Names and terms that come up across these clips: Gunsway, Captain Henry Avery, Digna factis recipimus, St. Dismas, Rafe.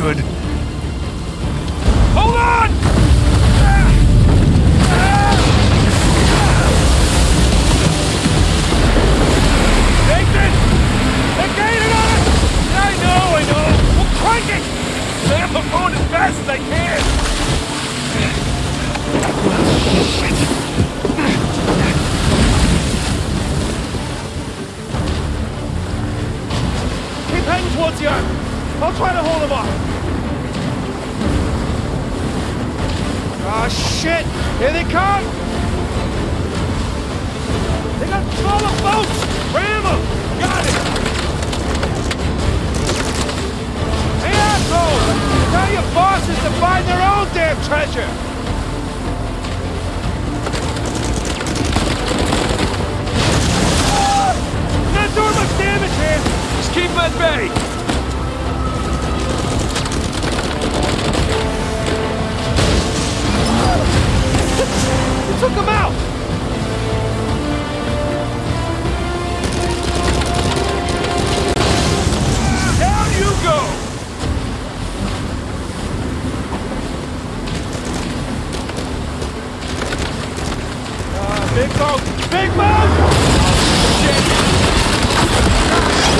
good. Hold on! Take this! They gained on us! I know! We'll crank it! Slam the phone as fast as I can! Keep heading towards the arm! I'll try to hold him off. Ah, shit! Here they come! They got smaller boats! Ram them! Got it! Hey, asshole! Tell your bosses to find their own damn treasure! Ah! Not doing much damage here! Just keep them at bay! You took him out! Down you go! Big boat! Big boat! Oh, shit!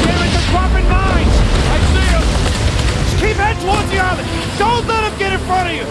They're in the dropping mines! I see them! Just keep heading towards the island! Don't let them get in front of you!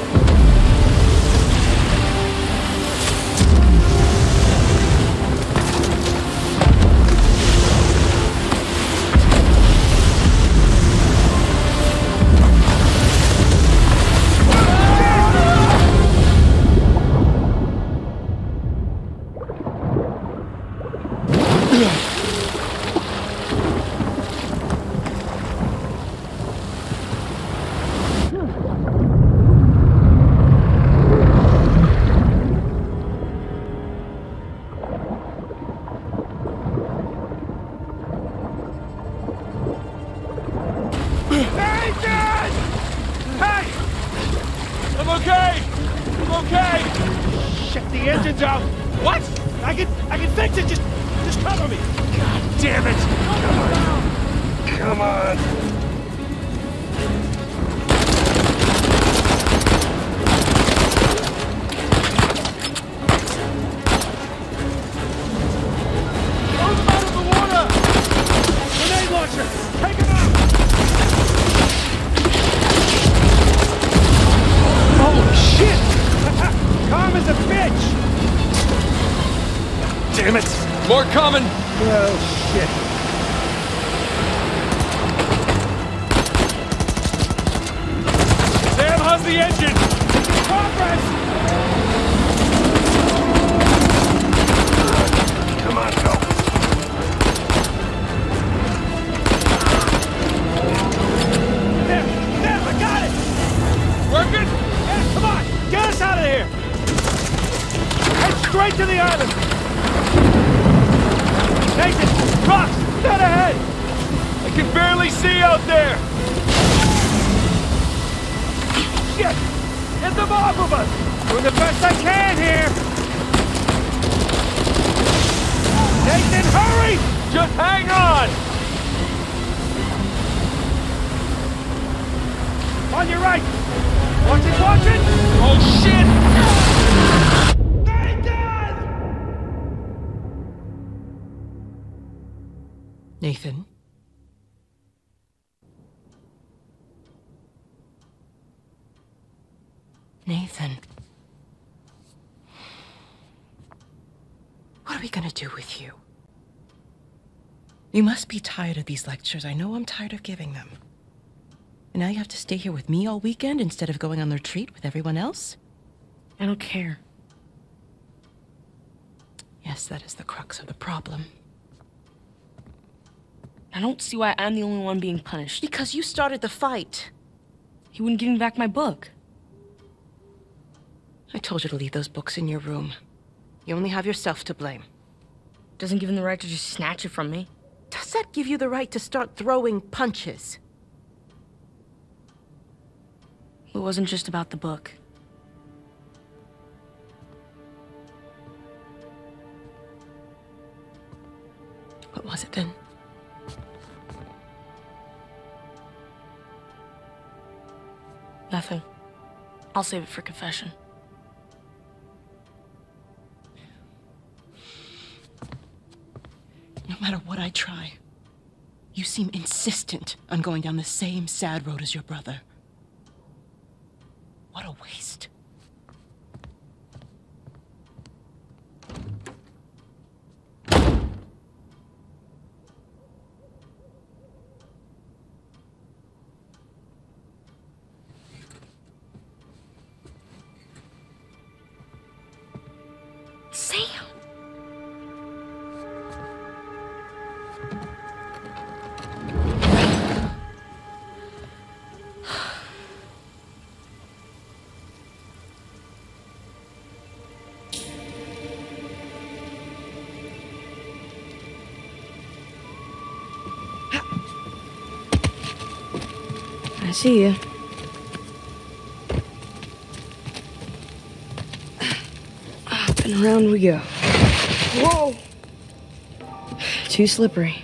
You must be tired of these lectures. I know I'm tired of giving them. And now you have to stay here with me all weekend instead of going on the retreat with everyone else? I don't care. Yes, that is the crux of the problem. I don't see why I'm the only one being punished. Because you started the fight. He wouldn't give me back my book. I told you to leave those books in your room. You only have yourself to blame. Doesn't give him the right to just snatch it from me. Does that give you the right to start throwing punches? It wasn't just about the book. What was it then? Nothing. I'll save it for confession. No matter what I try, you seem insistent on going down the same sad road as your brother. What a waste. I see you. Up and around we go. Whoa! Too slippery.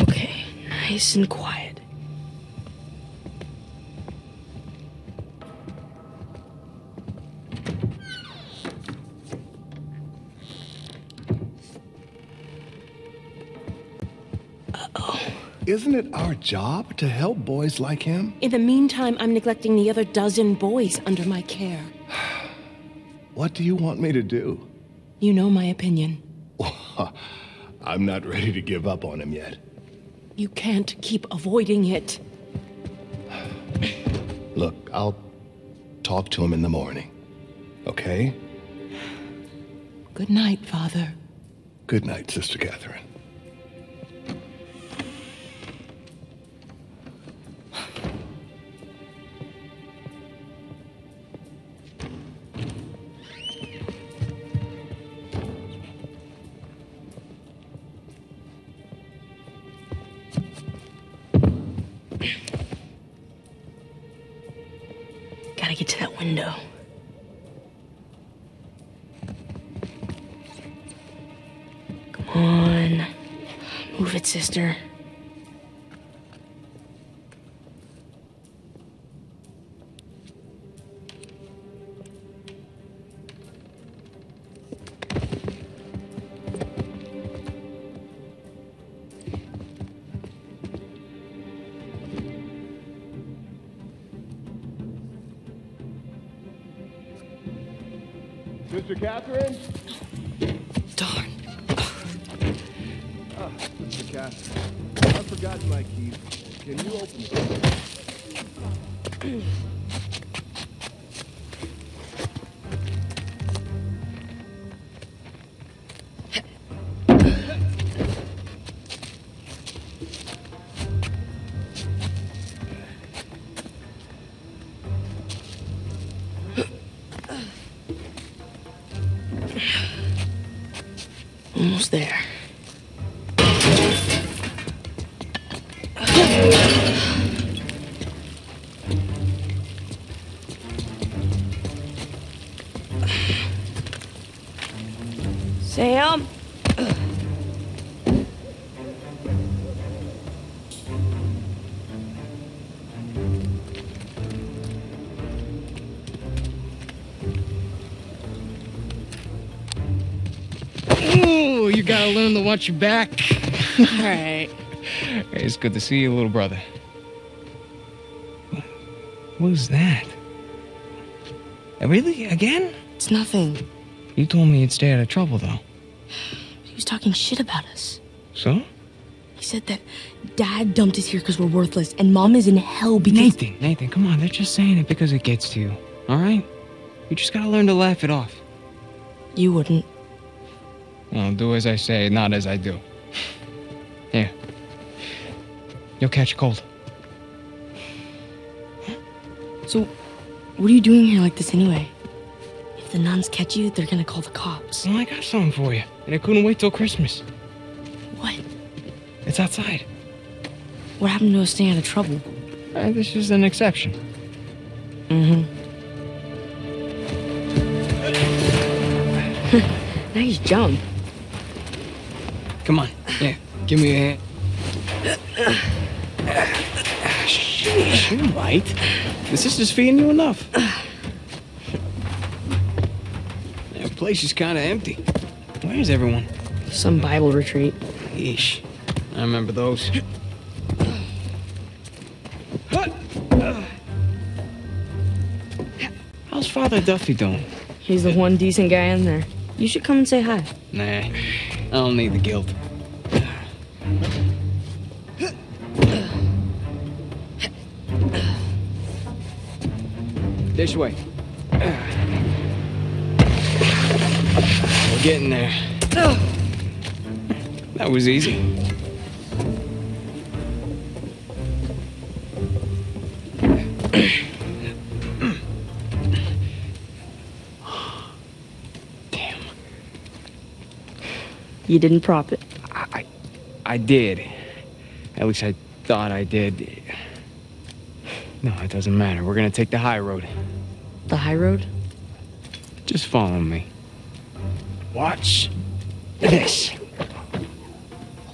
Okay, nice and quiet. Uh-oh. Isn't it our job to help boys like him? In the meantime, I'm neglecting the other dozen boys under my care. What do you want me to do? You know my opinion. I'm not ready to give up on him yet. You can't keep avoiding it. Look, I'll talk to him in the morning, okay? Good night, Father. Good night, Sister Catherine. Get to that window. Come on. Move it, sister. Sister Catherine? Darn. Ah, Sister Catherine. I've forgotten my keys. Can you open them? Almost there. Sam? You gotta learn to watch your back. All right. Hey, it's good to see you, little brother. What was that? Really? Again? It's nothing. You told me you'd stay out of trouble, though. He was talking shit about us. So? He said that Dad dumped us here because we're worthless, and Mom is in hell because... Nathan, come on. They're just saying it because it gets to you, all right? You just gotta learn to laugh it off. You wouldn't. I'll do as I say, not as I do. Here. You'll catch a cold. So, what are you doing here like this anyway? If the nuns catch you, they're gonna call the cops. Well, I got something for you, and I couldn't wait till Christmas. What? It's outside. What happened to us staying out of trouble? This is an exception. Mm-hmm. Nice jump. Come on. Yeah, give me a hand. Sheesh, you might. The sister's feeding you enough. That place is kind of empty. Where is everyone? Some Bible retreat. Yeesh. I remember those. How's Father Duffy doing? He's the one decent guy in there. You should come and say hi. Nah, I don't need the guilt. This way. We're getting there. That was easy. Damn. You didn't prop it. I did. At least I thought I did. No, it doesn't matter. We're gonna take the high road. The high road? Just follow me. Watch this.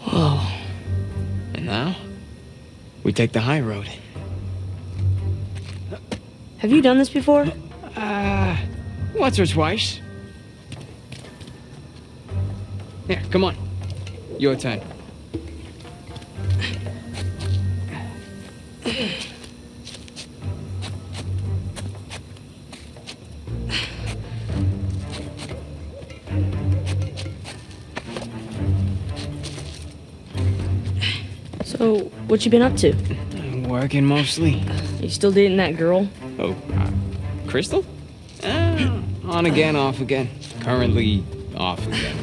Whoa. And now, we take the high road. Have you done this before? Once or twice. Here, come on. Your turn. So, what you been up to? I'm working mostly. You still dating that girl? Oh, Crystal? On again, off again. Currently off again.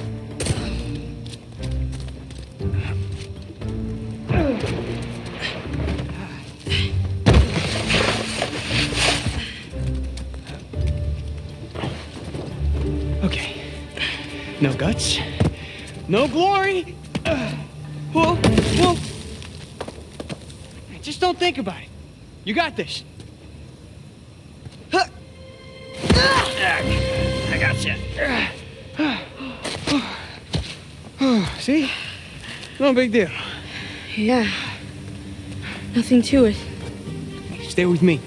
Okay. No guts. No glory. Whoa, whoa. Just don't think about it. You got this. I got you. See? No big deal. Yeah. Nothing to it. Stay with me.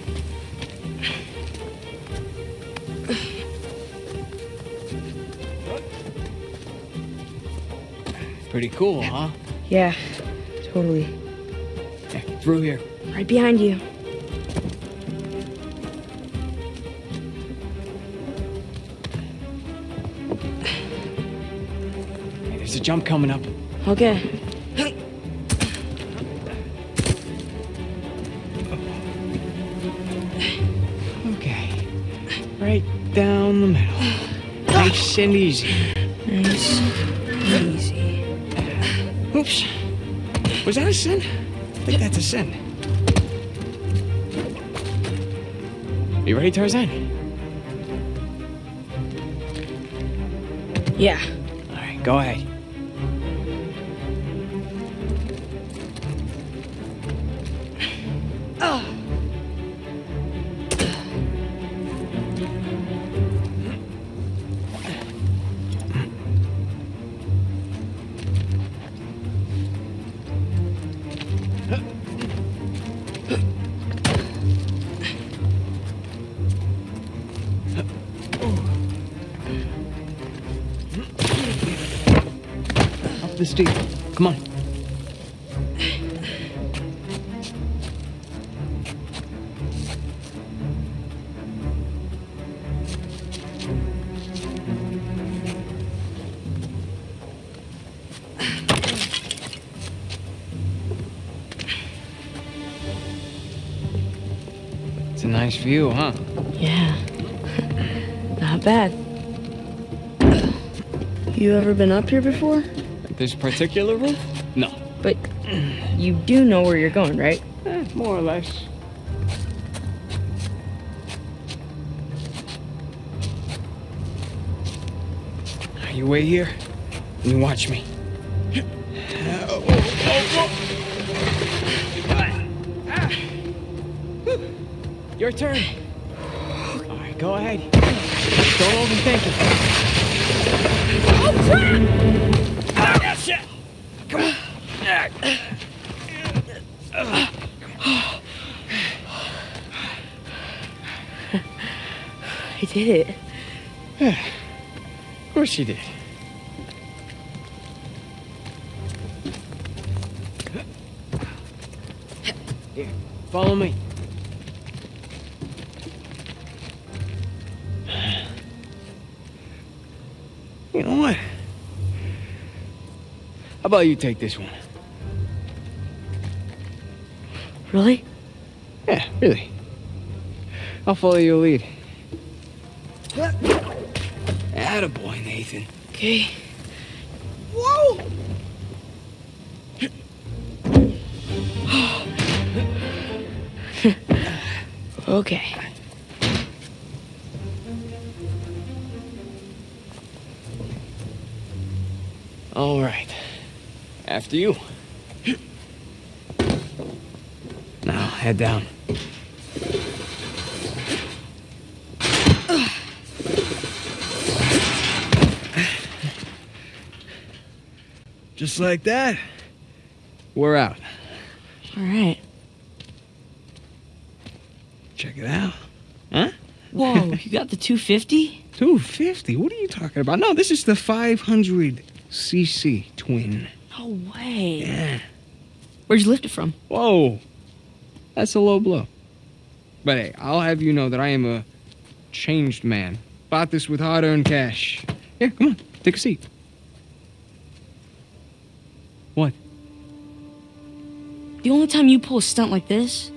Pretty cool, huh? Yeah, totally. Yeah, through here. Right behind you. There's a jump coming up. Okay. Okay. Right down the middle. Nice and easy. Nice and easy. Oops. Was that a sin? I think that's a sin. You ready, Tarzan? Yeah. All right, go ahead. The street. Come on. It's a nice view, huh? Yeah. Not bad. You ever been up here before? This particular room? No. But you do know where you're going, right? More or less. You wait here and you watch me. Your turn. All right, go ahead. Don't overthink it. Oh, crap! Shit! Come on. I did it. Yeah, of course you did. Here, follow me. You know what? How about you take this one? Really? Yeah, really. I'll follow your lead. Attaboy, Nathan. Okay. Whoa! Okay. All right. After you. Now, head down. Just like that, we're out. All right. Check it out. Huh? Whoa, you got the 250? 250? What are you talking about? No, this is the 500cc twin. No way. Yeah. Where'd you lift it from? Whoa. That's a low blow. But hey, I'll have you know that I am a changed man. Bought this with hard-earned cash. Yeah, come on. Take a seat. What? The only time you pull a stunt like this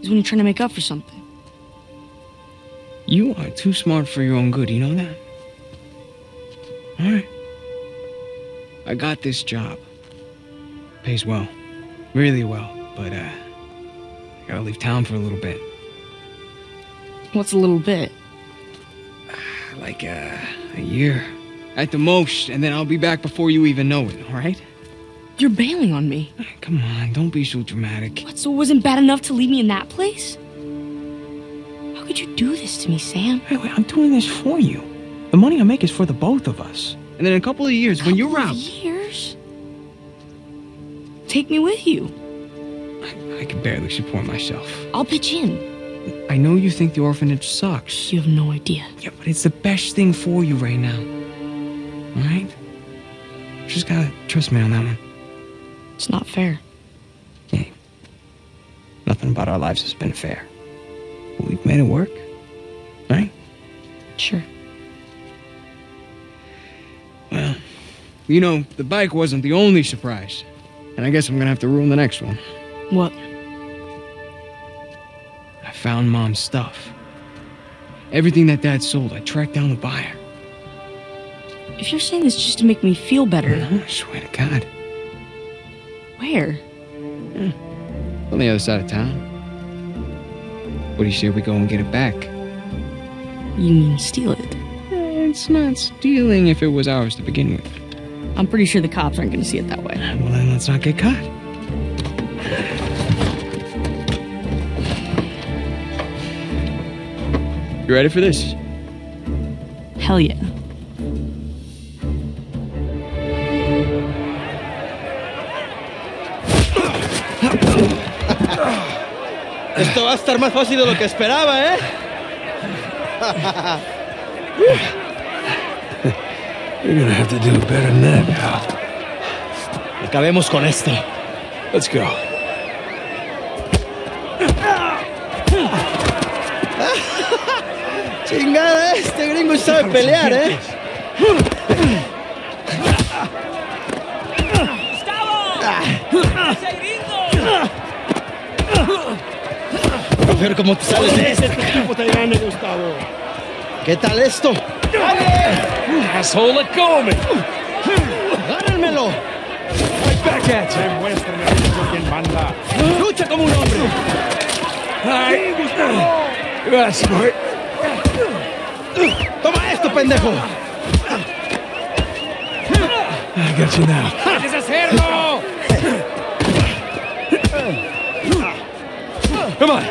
is when you're trying to make up for something. You are too smart for your own good, you know that? All right. I got this job. Pays well. Really well. But, I gotta leave town for a little bit. What's a little bit? Like, a year. At the most, and then I'll be back before you even know it, all right? You're bailing on me. Come on, don't be so dramatic. What, so it wasn't bad enough to leave me in that place? How could you do this to me, Sam? Wait, I'm doing this for you. The money I make is for the both of us. And then in a couple of years, when you're out... years? Take me with you. I can barely support myself. I'll pitch in. I know you think the orphanage sucks. You have no idea. Yeah, but it's the best thing for you right now. All right? Just gotta trust me on that one. It's not fair. Yeah. Nothing about our lives has been fair. But we've made it work, right? Sure. Well, you know, the bike wasn't the only surprise. And I guess I'm gonna have to ruin the next one. What? I found Mom's stuff. Everything that Dad sold, I tracked down the buyer. If you're saying this just to make me feel better... No, I swear to God. Where? Yeah. On the other side of town. What do you say we go and get it back? You mean steal it? It's not stealing if it was ours to begin with. I'm pretty sure the cops aren't going to see it that way. Well, then let's not get caught. You ready for this? Hell yeah. Esto va a estar más fácil de lo que esperaba, ¿eh? You're gonna have to do better than that, pal. Acabemos con esto. Let's go. Chingada, este gringo sabe pelear, ¿eh? A ver cómo te sales de este tipo tan grande, Gustavo. ¿Qué tal esto? Asshole, let go of me. Agárrenmelo. Right back at you. Lucha como un hombre. Ay, Gustavo. Gracias, boy. Toma esto, pendejo. I got you now. ¡Puedes hacerlo! Come on.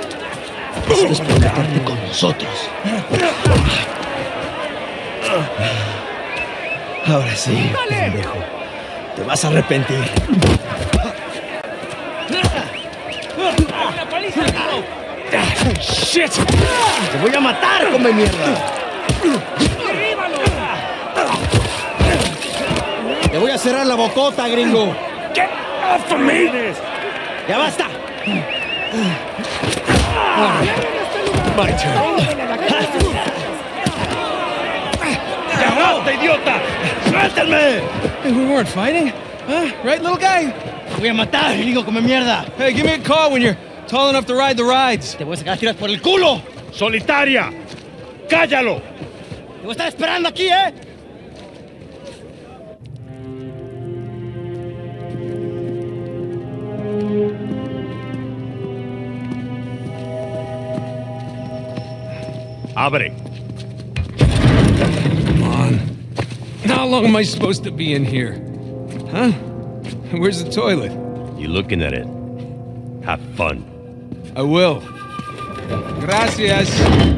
Decides preocuparte con nosotros. Ahora sí, pendejo. Te vas a arrepentir. ¡Una paliza! ¡Shit! ¡Te voy a matar, come mierda! ¡Derríbalo! ¡Te voy a cerrar la bocota, gringo! ¡Get off of me! ¡Ya basta! My turn. We weren't fighting, huh? Right, little guy? Voy a matar, gringo, come mierda. Hey, give me a call when you're tall enough to ride the rides. Te voy a sacar tiras por el culo. Solitaria. Cállalo. Te voy a estar esperando aquí, eh? Abre. Come on. How long am I supposed to be in here? Huh? Where's the toilet? You looking at it. Have fun. I will. Gracias.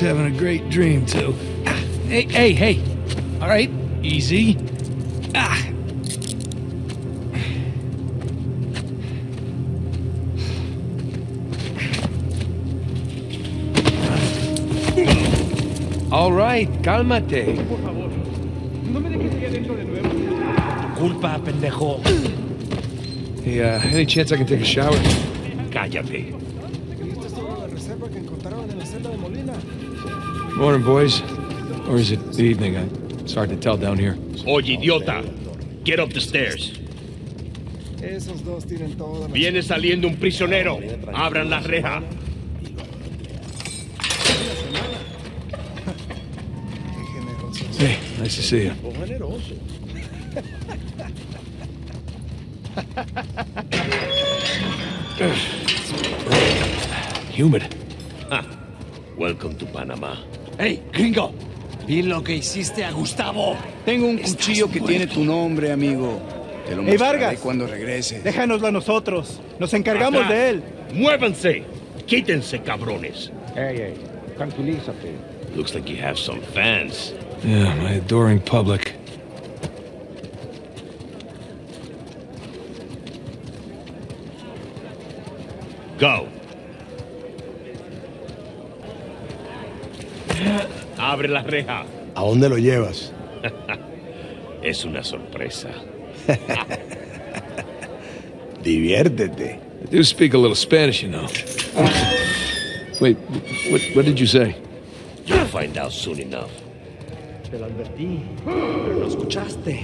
Having a great dream, too. Hey. All right, easy. All right, cálmate. Por favor. No me dejes ir dentro de nuevo. Culpa, pendejo. Hey, any chance I can take a shower? Cállate. Morning, boys. Or is it the evening? It's hard to tell down here. Oye, idiota. Get up the stairs. Viene saliendo un prisionero. Abran la reja. Hey, nice to see you. Humid. Huh. Welcome to Panama. Hey, gringo. Vi lo que hiciste a Gustavo. Tengo un cuchillo que tiene tu nombre, amigo. Te lo mostraré cuando regrese. Déjanoslo a nosotros. Nos encargamos de él. Muévanse. Quítense, cabrones. Hey, tranquilízate. Looks like you have some fans. Yeah, my adoring public. Go. Abre la reja. ¿A dónde lo llevas? Es una sorpresa. Diviértete. I do speak a little Spanish, you know. Wait, what did you say? You'll find out soon enough. Te lo advertí, pero no escuchaste.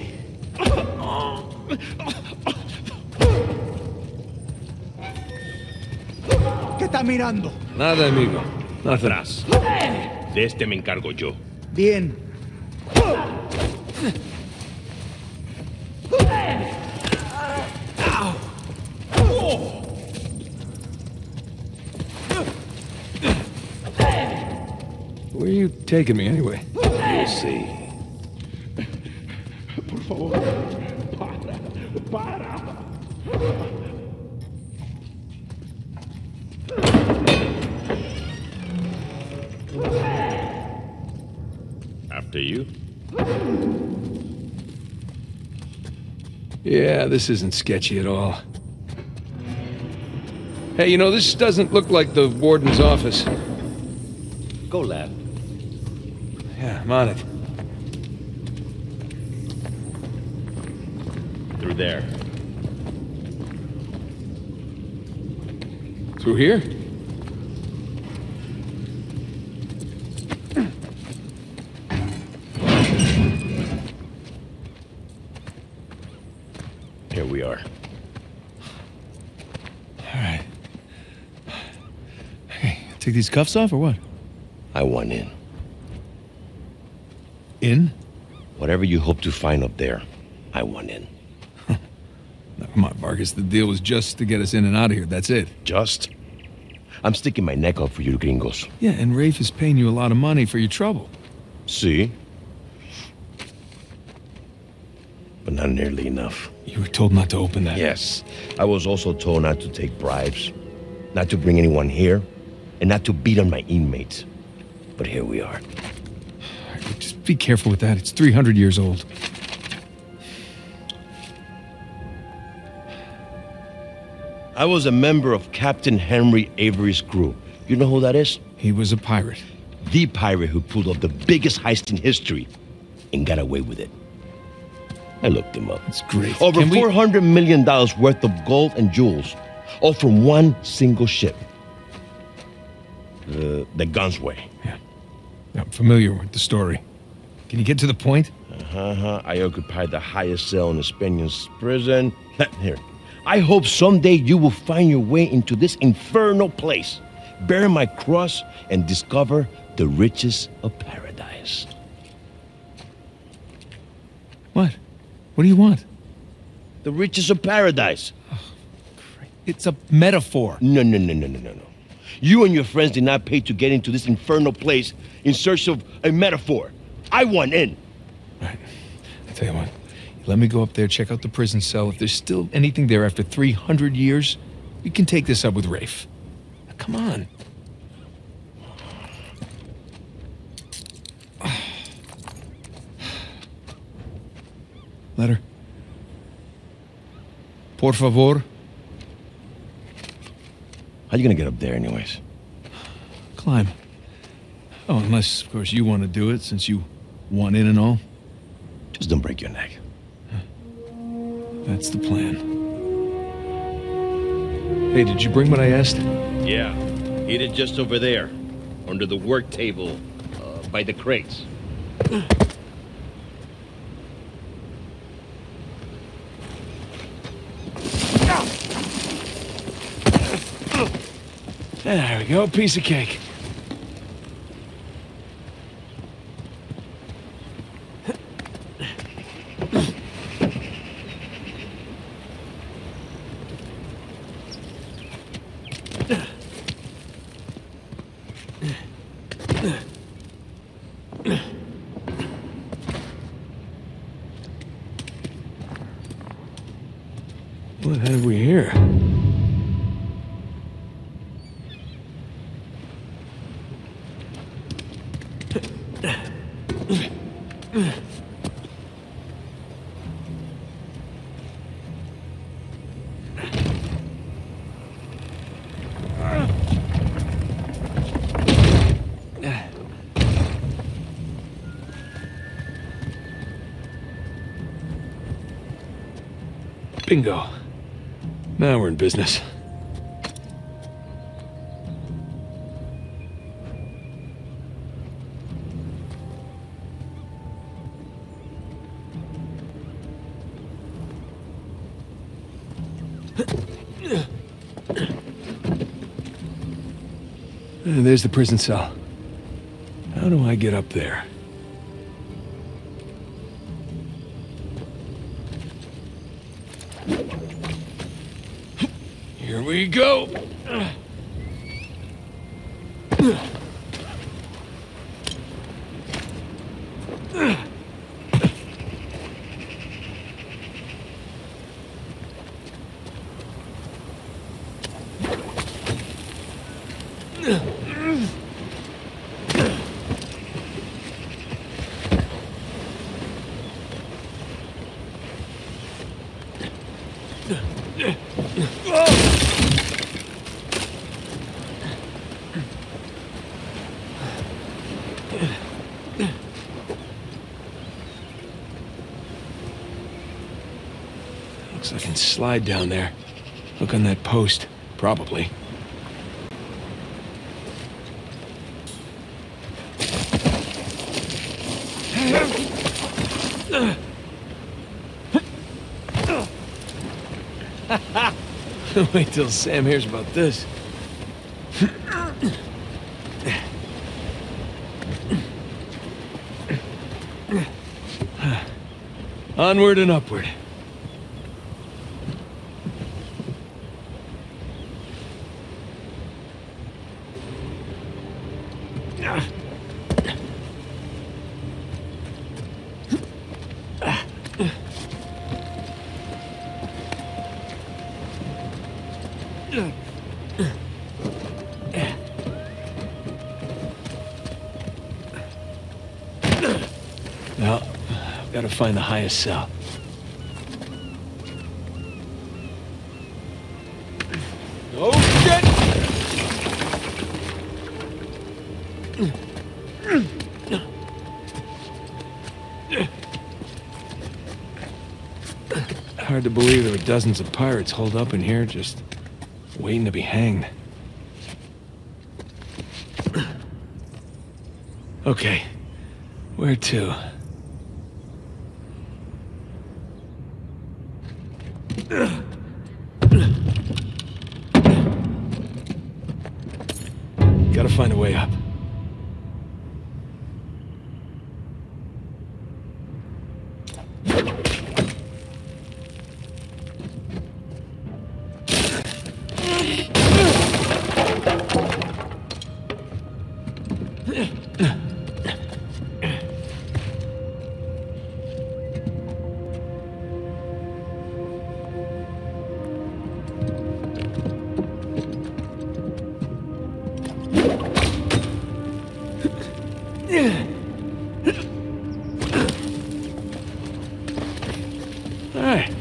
¿Qué está mirando? Nada, amigo. Nada atrás. De este me encargo yo. Bien. Where are you taking me anyway? You'll see. Por favor. Para. After you. Yeah, this isn't sketchy at all. Hey, you know, this doesn't look like the warden's office. Go, lad. Yeah, I'm on it. Through there. Through here? Here we are. All right. Hey, take these cuffs off or what? I want in. In? Whatever you hope to find up there, I want in. Now, come on, Vargas. The deal was just to get us in and out of here. That's it. Just? I'm sticking my neck out for you gringos. Yeah, and Rafe is paying you a lot of money for your trouble. See? But not nearly enough. You were told not to open that. Yes. I was also told not to take bribes, not to bring anyone here, and not to beat on my inmates. But here we are. All right, just be careful with that. It's 300 years old. I was a member of Captain Henry Avery's crew. You know who that is? He was a pirate. The pirate who pulled off the biggest heist in history and got away with it. I looked him up. That's great. Over $400 million worth of gold and jewels, all from one single ship. The Gunsway. Yeah. I'm familiar with the story. Can you get to the point? I occupied the highest cell in the Spaniard's prison. Here. I hope someday you will find your way into this infernal place, bear my cross, and discover the riches of paradise. What? What do you want? The riches of paradise. Oh, it's a metaphor. No. You and your friends did not pay to get into this infernal place in search of a metaphor. I want in. All right. I'll tell you what. Let me go up there, check out the prison cell. If there's still anything there after 300 years, you can take this up with Rafe. Now, come on. Letter. Por favor. How are you gonna get up there anyways? Climb. Oh, unless, of course, you want to do it since you want in and all. Just don't break your neck. That's the plan. Hey, did you bring what I asked? Yeah. Eat it just over there, under the work table, by the crates. There we go, piece of cake. What have we here? Bingo. Now we're in business. And there's the prison cell. How do I get up there? Here we go. Looks like I can slide down there. Look on that post, probably. Wait till Sam hears about this. Onward and upward. Find the highest cell. Oh shit! Hard to believe there were dozens of pirates holed up in here just waiting to be hanged. Okay, where to? Gotta find a way up.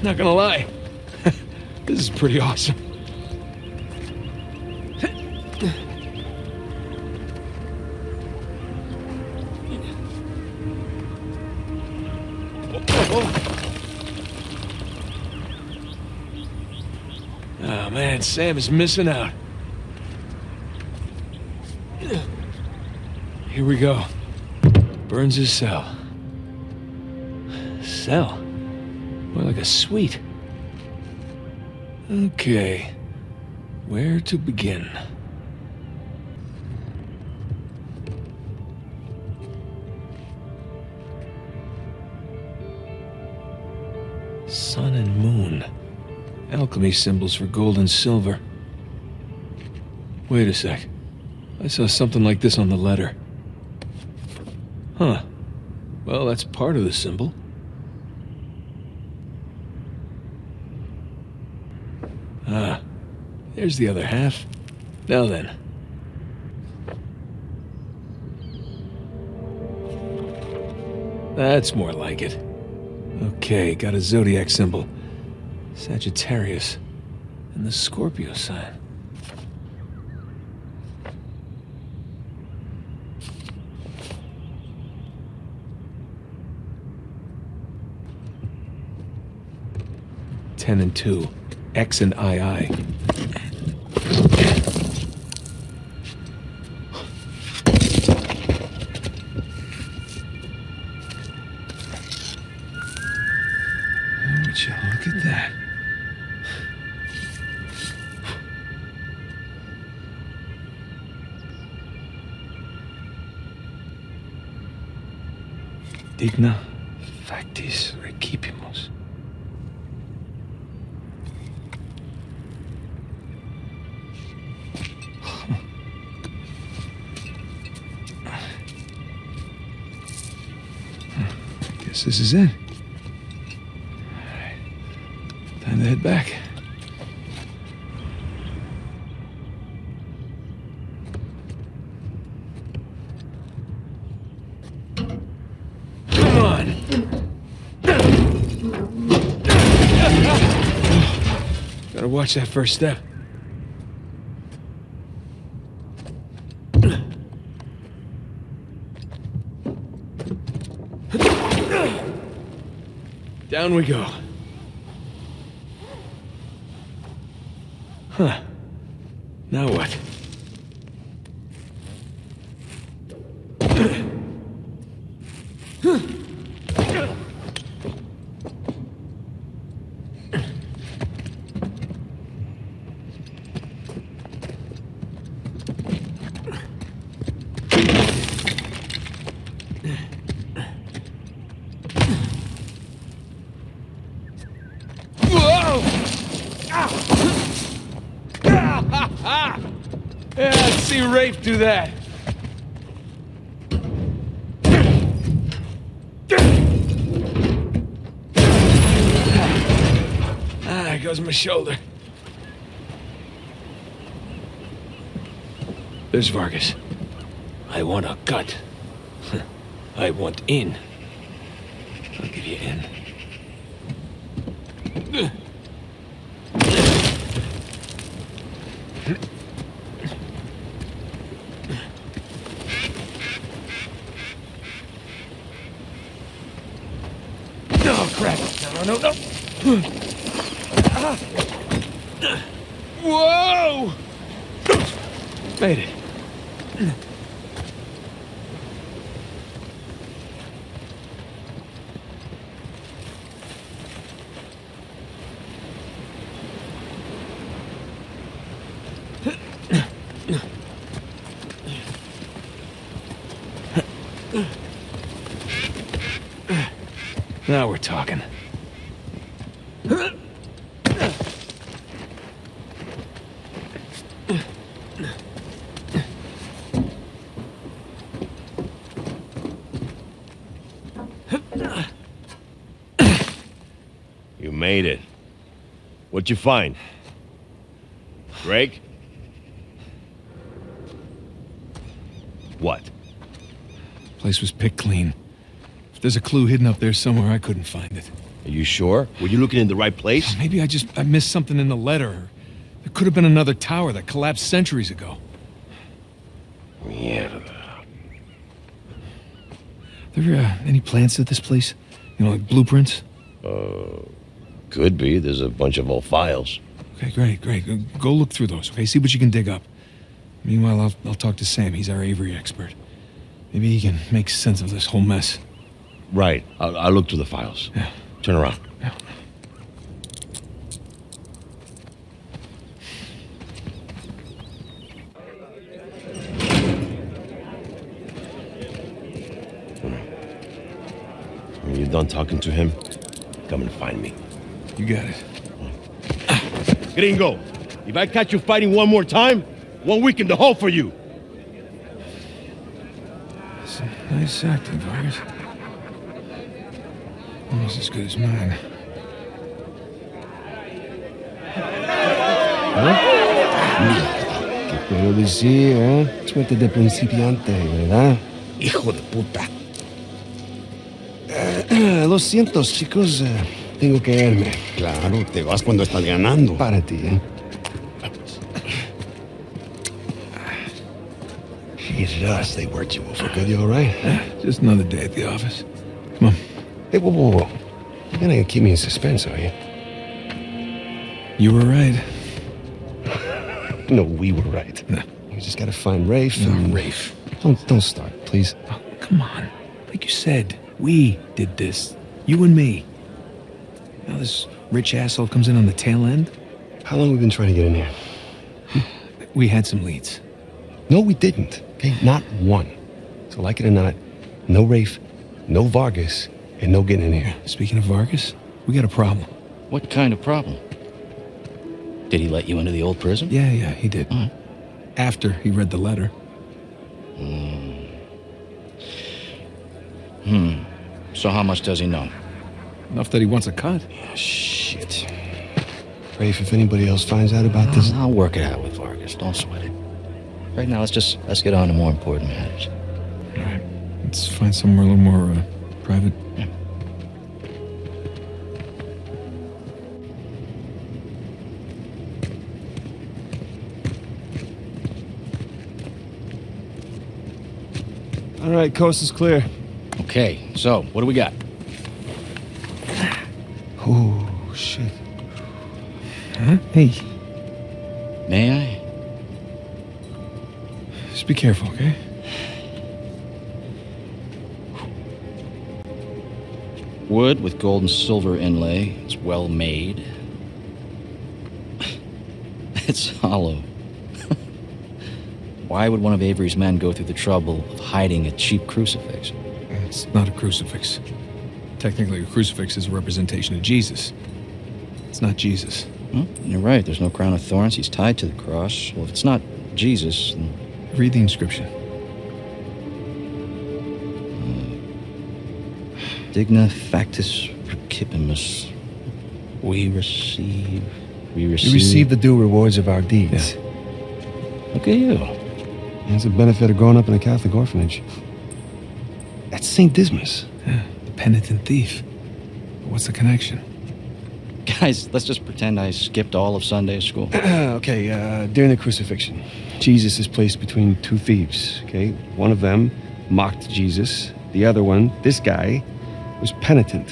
Not gonna lie, this is pretty awesome. Oh man, Sam is missing out. Here we go. Burns his cell. Cell? More like a suite. Okay, where to begin? Sun and moon. Alchemy symbols for gold and silver. Wait a sec. I saw something like this on the letter. Huh. Well, that's part of the symbol. Ah, there's the other half. Now then. That's more like it. Okay, got a zodiac symbol. Sagittarius and the Scorpio sign. Ten and two. X and II. Would you look at that? Digna factis recipimus. This is it. All right. Time to head back. Come on! Gotta watch that first step. Down we go. Huh. Now what? Ah! Yeah, I'd see Rafe do that. Ah, there goes my shoulder. There's Vargas. I want a cut. I want in. I'll give you in. Oh, crap. No, no, no. Whoa! Made it. Now we're talking. You made it. What'd you find? Drake? What? Place was picked clean. There's a clue hidden up there somewhere. I couldn't find it. Are you sure? Were you looking in the right place? Maybe I missed something in the letter. There could have been another tower that collapsed centuries ago. Yeah. There any plans to this place? You know, like blueprints? Could be. There's a bunch of old files. Okay, great. Go look through those, okay? See what you can dig up. Meanwhile, I'll talk to Sam. He's our Avery expert. Maybe he can make sense of this whole mess. Right. I'll look through the files. Yeah. Turn around. Yeah. When you're done talking to him, come and find me. You got it. Gringo, if I catch you fighting one more time, 1 week in the hole for you. That's a nice acting, Vargas. Almost as good as mine. ¿Qué puedo decir, eh? Suerte de principiante, ¿verdad? Hijo de puta. Lo siento, chicos. Tengo que irme. Claro, te vas cuando estás ganando. Para ti, eh. Jesus, they worked you over. Good, you all right? Just another day at the office. Come on. Hey, whoa. You're gonna keep me in suspense, are you? You were right. No, we were right. No. You just gotta find Rafe. No, Rafe. Don't start, please. Oh, come on. Like you said, we did this. You and me. Now this rich asshole comes in on the tail end? How long have we been trying to get in here? We had some leads. No, we didn't. Okay, not one. So like it or not, no Rafe, no Vargas. And no getting in here. Speaking of Vargas, we got a problem. What kind of problem? Did he let you into the old prison? Yeah, he did. All right. After he read the letter. So how much does he know? Enough that he wants a cut. Yeah, shit. Rafe, if anybody else finds out about this... I'll work it out with Vargas. Don't sweat it. Right now, let's get on to more important matters. All right. Let's find somewhere a little more, private. Yeah. All right, coast is clear. Okay, so what do we got? Oh, shit. Huh? Hey. May I? Just be careful, okay? Wood with gold and silver inlay. It's well made. It's hollow. Why would one of Avery's men go through the trouble of hiding a cheap crucifix? It's not a crucifix. Technically, a crucifix is a representation of Jesus. It's not Jesus. You're right. There's no crown of thorns. He's tied to the cross. Well, if it's not Jesus, then... Read the inscription. Digna factis recipimus. We receive... We receive the due rewards of our deeds. Yeah. Look at you. That's the benefit of growing up in a Catholic orphanage. That's St. Dismas. Yeah, the penitent thief. But what's the connection? Guys, let's just pretend I skipped all of Sunday school. Okay, during the crucifixion, Jesus is placed between two thieves, okay? One of them mocked Jesus. The other one, this guy, was penitent.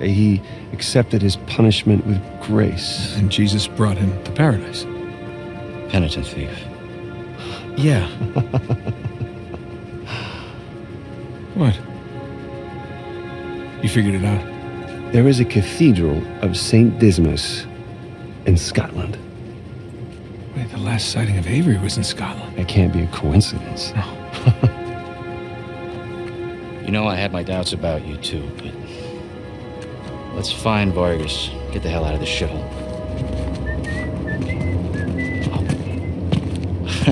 He accepted his punishment with grace. And Jesus brought him to paradise. Penitent thief. Yeah. What? You figured it out? There is a cathedral of St. Dismas in Scotland. Wait, the last sighting of Avery was in Scotland. That can't be a coincidence. No. You know, I had my doubts about you too, but let's find Vargas. Get the hell out of this shithole.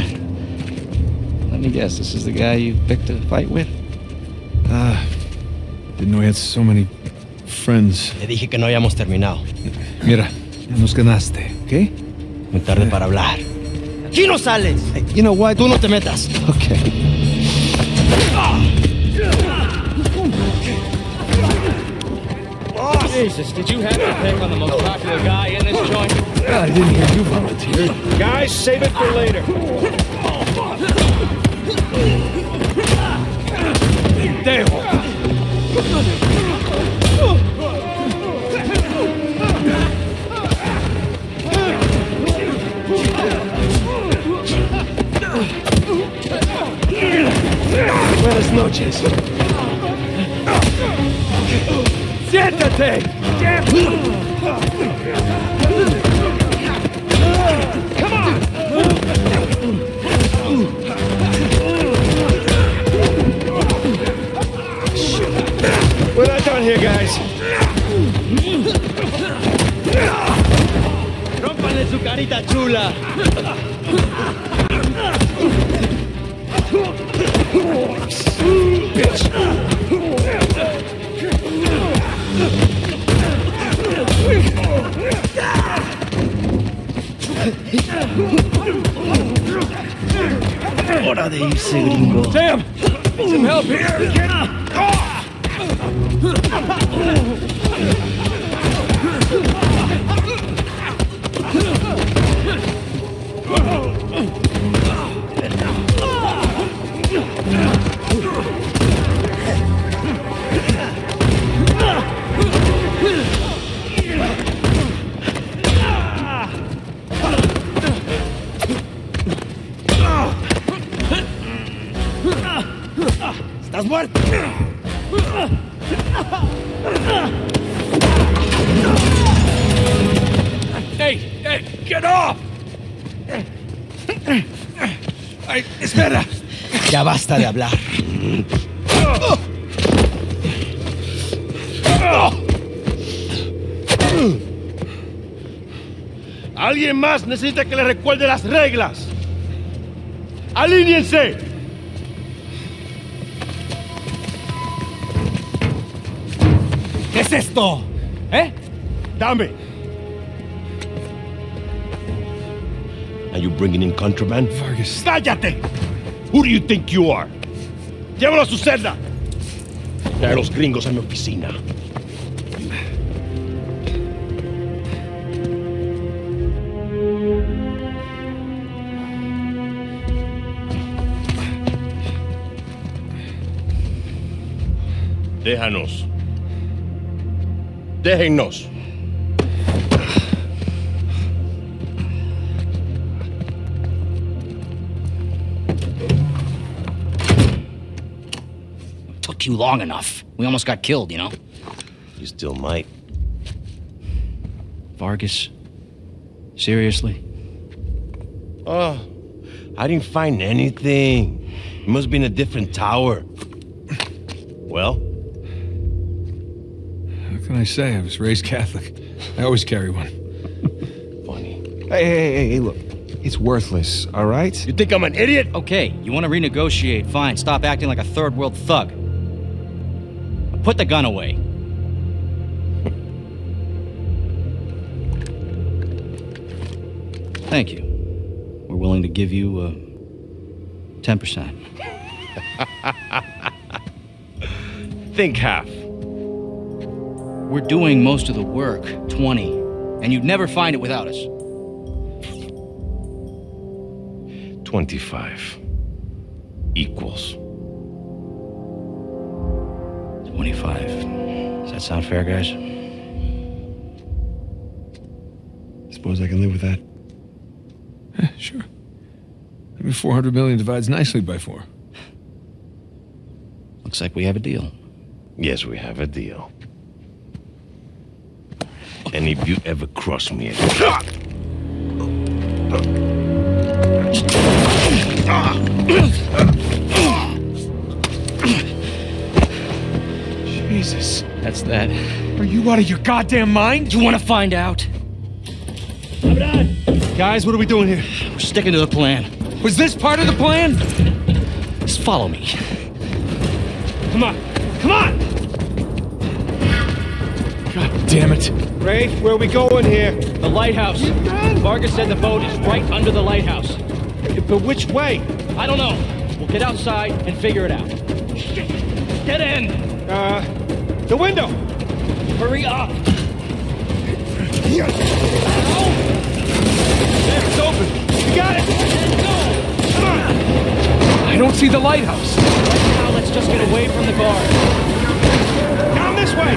Oh. Let me guess, this is the guy you picked a fight with? Didn't know he had so many... friends. Te dije que no habíamos terminado. Mira, ya nos ganaste, ¿okay? Muy tarde para hablar. ¡Aquí no sales! Hey, you know what? Tú no te metas. Okay. Jesus, did you have to pick on the most popular guy in this joint? I didn't hear you volunteer. Guys, save it for later. Buenas noches. Siéntate. Come on. We're not done here, guys. Rómpale su carita chula. Hora de irse, gringo. Sam! Some help here! Get up! ¡Estás muerto! Hey, get off! Ay, espera. Ya basta de hablar. Alguien más necesita que le recuerde las reglas. ¡Alíñense! ¿Qué es esto? ¿Eh? Dame. Are you bringing in contraband? Vargas. ¡Cállate! Who do you think you are? Llévalo a su celda. Trae a los gringos a mi oficina. Déjanos. Déjennos. Took you long enough. We almost got killed, you know? You still might. Vargas? Seriously? Oh, I didn't find anything. It must be in a different tower. Well? What can I say? I was raised Catholic. I always carry one. Hey, look. It's worthless, all right? You think I'm an idiot? Okay, you want to renegotiate, fine. Stop acting like a third-world thug. Put the gun away. Thank you. We're willing to give you, 10%. Think half. We're doing most of the work, 20. And you'd never find it without us. 25. Equals. 25. Does that sound fair, guys? Suppose I can live with that. Sure. I mean, 400 million divides nicely by 4. Looks like we have a deal. Yes, we have a deal. And if you ever cross me Jesus. That's that. Are you out of your goddamn mind? You want to find out? Guys, what are we doing here? We're sticking to the plan. Was this part of the plan? Just follow me. Come on. Come on! God damn it. Ray, where are we going here? The lighthouse. Vargas said the boat is right under the lighthouse. But which way? I don't know. We'll get outside and figure it out. Shit. Dead end. The window. Hurry up. Ow. There, it's open. You got it. Go. Come on. I don't see the lighthouse. Right now, let's just get away from the guard. Down this way.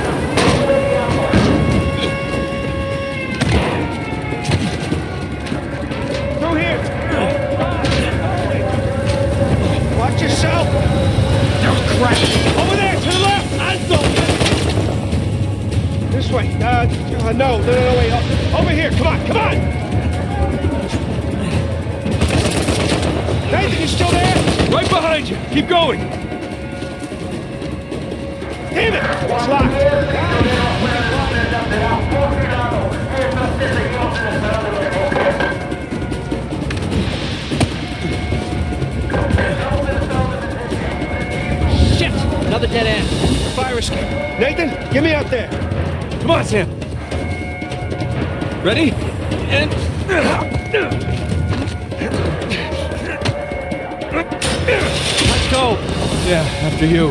Through here. Watch yourself. Oh, crap. Over there, to the left. This way. No, wait. Over here. Come on. Nathan, you still there? Right behind you. Keep going. Damn it! It's locked. Shit! Another dead end. Fire escape. Nathan, get me out there. Come on, Sam. Ready? Let's go. Yeah, after you.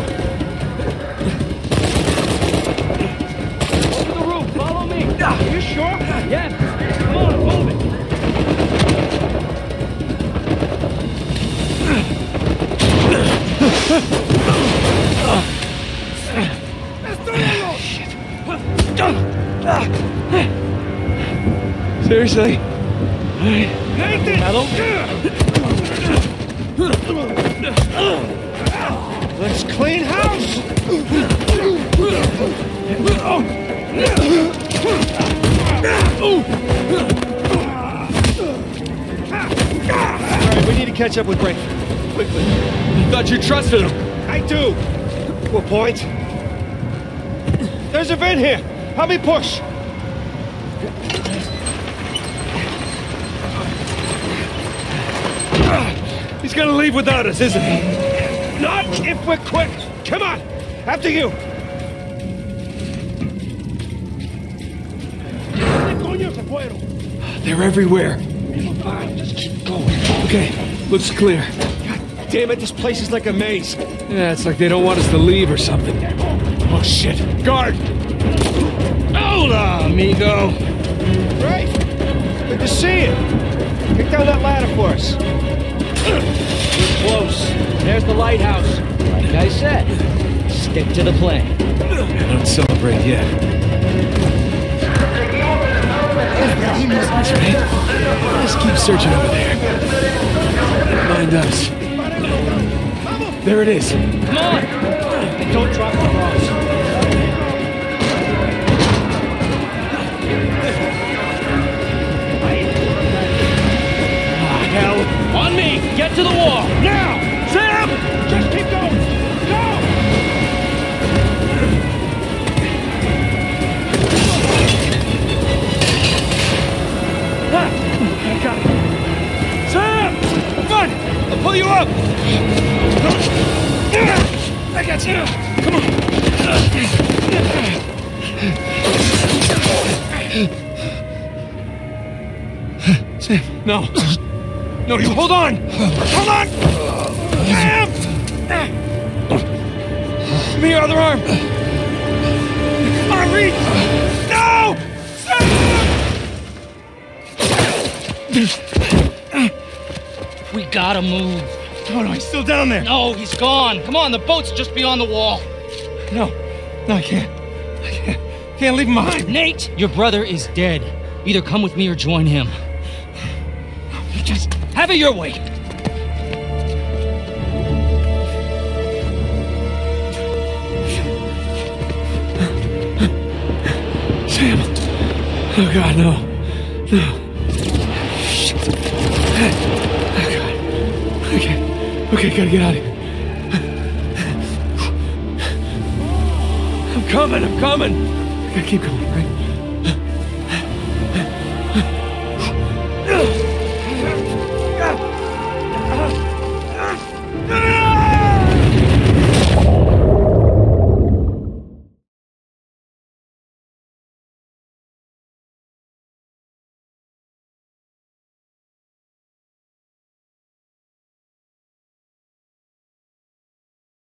Over the roof, follow me. Are you sure? Yes. Come on, move it. Seriously? All right. Nathan! Metal? Let's clean house! Alright, we need to catch up with Ray. Quickly. You thought you trusted him. I do. To a point. There's a vent here. Help me push. He's gonna leave without us, isn't he? Not if we're quick! Come on! After you! They're everywhere. Just keep going. Okay, looks clear. God damn it, this place is like a maze. Yeah, it's like they don't want us to leave or something. Oh shit. Guard! Hola, amigo! Right! Good to see you! Pick down that ladder for us. We're close. There's the lighthouse. Like I said, stick to the plan. I don't celebrate yet. He must be right. Let's keep searching over there. Mind us. There it is. Come on! And don't drop the balls. Hell. On me! Get to the wall! Now! Sam! Just keep going! Go! Ah. up! I got you! Come on! Sam, no. No, you hold on! Hold on! Sam! Give me your other arm! I reach! No! Sam! We gotta move. No, no, he's still down there. No, he's gone. Come on, the boat's just beyond the wall. No, no, I can't. I can't. Can't leave him behind. Nate, your brother is dead. Either come with me or join him. You just have it your way. Sam. Oh, God, no. No. Shit. Okay, gotta get out of here. I'm coming! I gotta keep going, right?